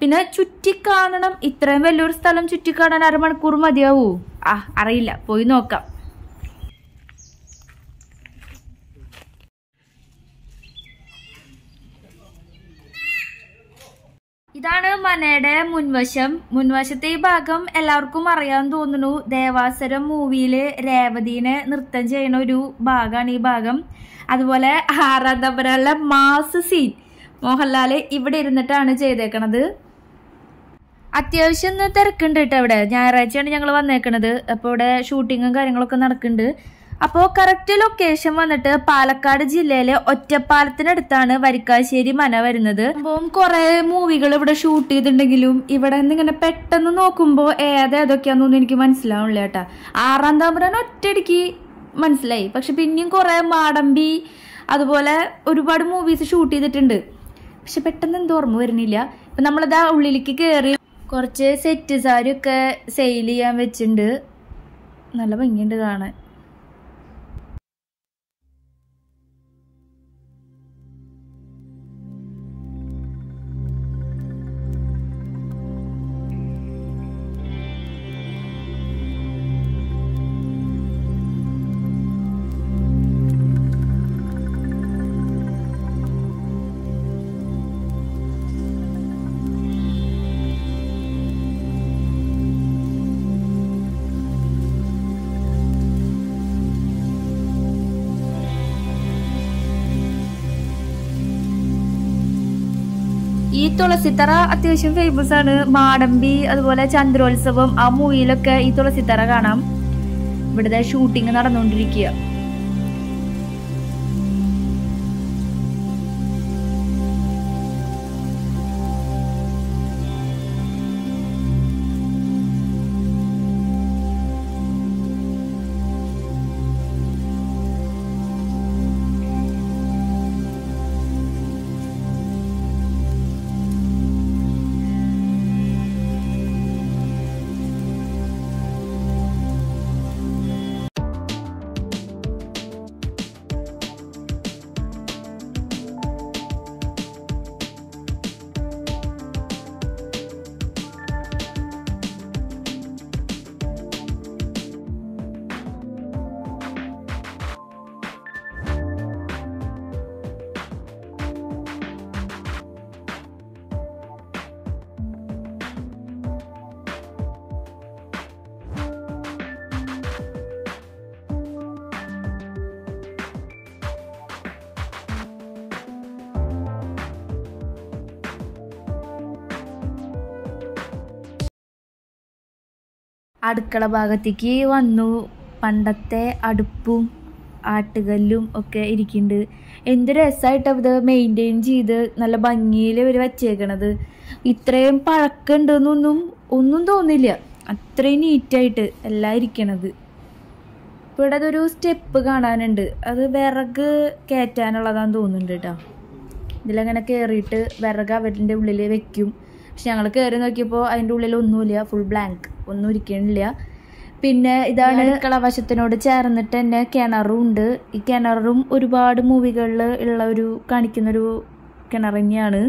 പിന്നെ ചുറ്റിക്കാണണം, ഇത്രയും വലിയൊരു സ്ഥലം ചുറ്റിക്കാണാൻ അരമണിക്കൂർ മതിയാവൂ? അറിയില്ല, പോയി നോക്കാം. ഇതാണ് മനയുടെ മുൻവശം. മുൻവശത്തെ ഈ ഭാഗം എല്ലാവർക്കും അറിയാൻ തോന്നുന്നു. ദേവാസുരം മൂവിയില് രേവതിനെ നൃത്തം ചെയ്യുന്ന ഒരു ഭാഗമാണ് ഈ ഭാഗം. അതുപോലെ ആരാധപരമുള്ള മാസ് സീൻ മോഹൻലാല് ഇവിടെ ഇരുന്നിട്ടാണ് ചെയ്തേക്കണത്. അത്യാവശ്യം തിരക്കുണ്ട് കേട്ടോ. ഇവിടെ ഞായറാഴ്ചയാണ് ഞങ്ങൾ വന്നേക്കണത്. അപ്പോൾ ഇവിടെ ഷൂട്ടിങ്ങും കാര്യങ്ങളൊക്കെ നടക്കുന്നുണ്ട്. അപ്പോൾ കറക്റ്റ് ലൊക്കേഷൻ വന്നിട്ട് പാലക്കാട് ജില്ലയിലെ ഒറ്റപ്പാലത്തിനടുത്താണ് വരിക്കാശ്ശേരി മന വരുന്നത്. അപ്പം കുറെ മൂവികൾ ഇവിടെ ഷൂട്ട് ചെയ്തിട്ടുണ്ടെങ്കിലും ഇവിടെ നിന്ന് ഇങ്ങനെ പെട്ടെന്ന് നോക്കുമ്പോൾ ഏതൊക്കെയാണെന്നൊന്നും എനിക്ക് മനസ്സിലാവുന്നില്ല കേട്ടാ. ആറാം തമ്പുരാൻ ഒറ്റയടിക്ക് മനസ്സിലായി, പക്ഷെ പിന്നെയും കുറെ മാടമ്പി അതുപോലെ ഒരുപാട് മൂവീസ് ഷൂട്ട് ചെയ്തിട്ടുണ്ട്. പക്ഷെ പെട്ടെന്ന് എന്ത് ഓർമ്മ വരുന്നില്ല. ഇപ്പം നമ്മളത് ഉള്ളിലേക്ക് കയറി കുറച്ച് സെറ്റ് സാരിയൊക്കെ സെയിൽ ചെയ്യാൻ വെച്ചിട്ടുണ്ട്. നല്ല ഭംഗിയുണ്ട് കാണാൻ. ഈ തുളസിത്തറ അത്യാവശ്യം ഫേമസ് ആണ്. മാടമ്പി അതുപോലെ ചന്ദ്രോത്സവം ആ മൂവിയിലൊക്കെ ഈ തുളസിത്തറ കാണാം. ഇവിടുത്തെ ഷൂട്ടിങ് നടന്നുകൊണ്ടിരിക്കുക. അടുക്കള ഭാഗത്തേക്ക് വന്നു. പണ്ടത്തെ അടുപ്പും ആട്ടുകല്ലും ഒക്കെ ഇരിക്കുന്നുണ്ട്. എന്ത് രസമായിട്ടാണ് ഇത് മെയിൻറ്റെയിൻ ചെയ്ത് നല്ല ഭംഗിയിൽ ഇവർ വച്ചേക്കണത്. ഇത്രയും പഴക്കമുണ്ടെന്നൊന്നും ഒന്നും തോന്നില്ല, അത്രയും നീറ്റായിട്ട് എല്ലാം ഇരിക്കണത്. ഇവിടെ അതൊരു സ്റ്റെപ്പ് കാണാനുണ്ട്, അത് വിറക് കയറ്റാനുള്ളതാന്ന് തോന്നുന്നുണ്ട് കേട്ടോ. ഇതിലങ്ങനെ കയറിയിട്ട് വിറക് അവരുടെ ഉള്ളിൽ വെക്കും. പക്ഷെ ഞങ്ങൾ കയറി നോക്കിയപ്പോൾ അതിൻ്റെ ഉള്ളിൽ ഒന്നുമില്ല, ഫുൾ ബ്ലാങ്ക്, ഒന്നും ഇരിക്കണില്ല. പിന്നെ ഇതാണ് കളവശത്തിനോട് ചേർന്നിട്ട് തന്നെ കിണറും ഉണ്ട്. ഈ കിണറും ഒരുപാട് മൂവികളിൽ ഉള്ള ഒരു കാണിക്കുന്നൊരു കിണർ തന്നെയാണ്.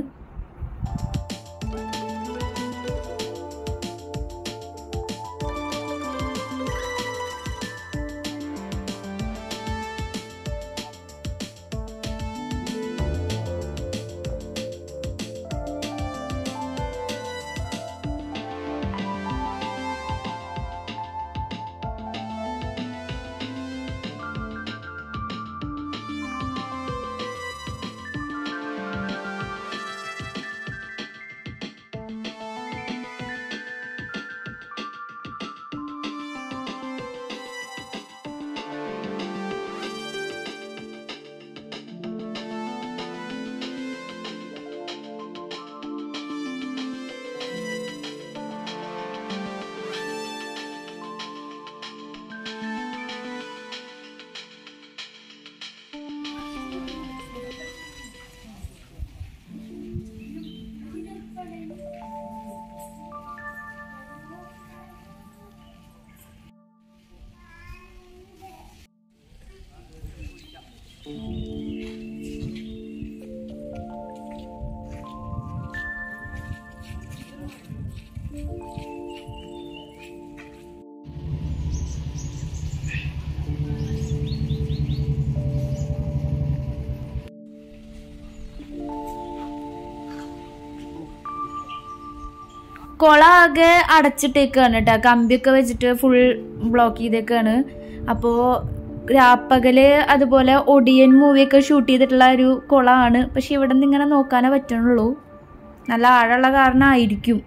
كولا عجى أرتشتكرنا تا كامبيكا وجهته فول بلوكي دكرنا، أبو رأبكله هذا بوله أوديان موفي كشوتي دتلاريو كولا أنا، بس يبردن دينغنا نوكانة بتشنلو، نلا أرا لعارنا أيديكيو.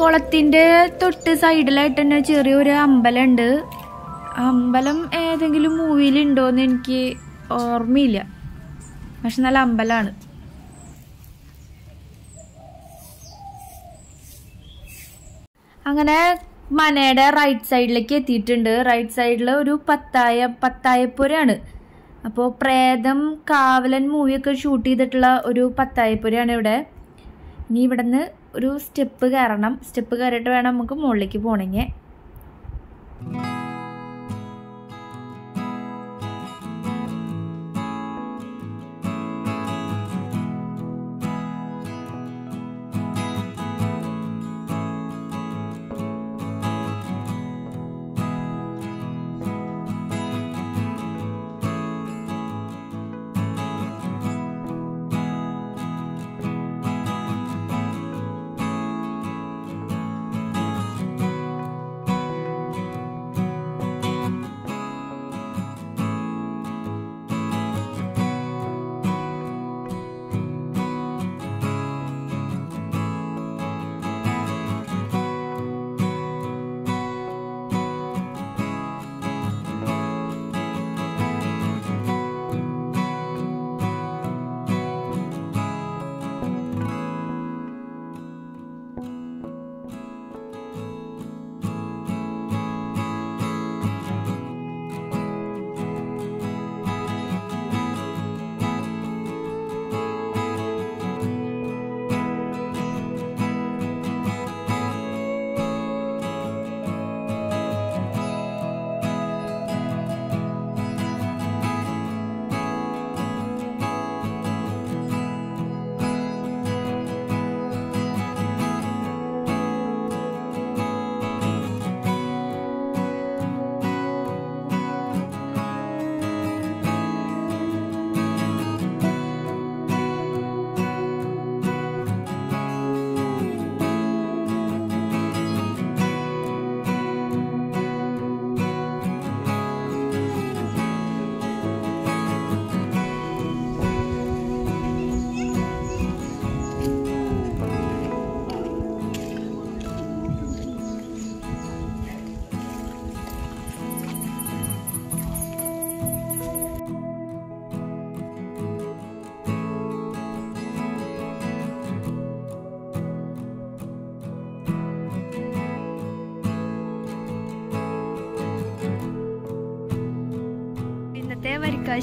കൊളത്തിന്റെ തൊട്ട് സൈഡിലായിട്ട് തന്നെ ചെറിയൊരു അമ്പലമുണ്ട് അമ്പലം ഏതെങ്കിലും മൂവിയിൽ ഉണ്ടോ എന്ന് എനിക്ക് ഓർമ്മയില്ല പക്ഷേ നല്ല അമ്പലമാണ് അങ്ങനെ മനയുടെ റൈറ്റ് സൈഡിലേക്ക് എത്തിയിട്ടുണ്ട് റൈറ്റ് സൈഡിൽ ഒരു പത്തായപ്പുരയാണ് അപ്പോൾ പ്രേതം കാവലൻ മൂവി ഒക്കെ ഷൂട്ട് ചെയ്തിട്ടുള്ള ഒരു പത്തായപ്പുരയാണ് ഇവിടെ ഇനി ഇവിടന്ന് ഒരു സ്റ്റെപ്പ് കയറണം സ്റ്റെപ്പ് കയറിട്ട് വേണം നമുക്ക് മുകളിലേക്ക് പോണെങ്കിൽ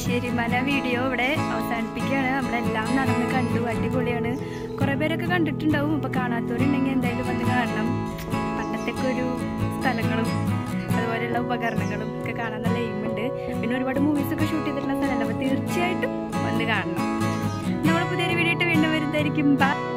ശരി മല വീഡിയോ ഇവിടെ അവസാനിപ്പിക്കുകയാണ് നമ്മളെല്ലാം നടന്ന് കണ്ടു അടിപൊളിയാണ് കുറേ പേരൊക്കെ കണ്ടിട്ടുണ്ടാവും അപ്പോൾ കാണാത്തവരുണ്ടെങ്കിൽ എന്തായാലും വന്ന് കാണണം പണ്ടത്തേക്ക് ഒരു സ്ഥലങ്ങളും അതുപോലെയുള്ള ഉപകരണങ്ങളും ഒക്കെ കാണാൻ നല്ല എയിമുണ്ട് പിന്നെ ഒരുപാട് മൂവീസൊക്കെ ഷൂട്ട് ചെയ്തിട്ടുള്ള സ്ഥലമല്ല അപ്പോൾ തീർച്ചയായിട്ടും വന്ന് കാണണം നമ്മൾ പുതിയൊരു വീഡിയോ ഇട്ട് വീണ്ടും വരുന്നതായിരിക്കും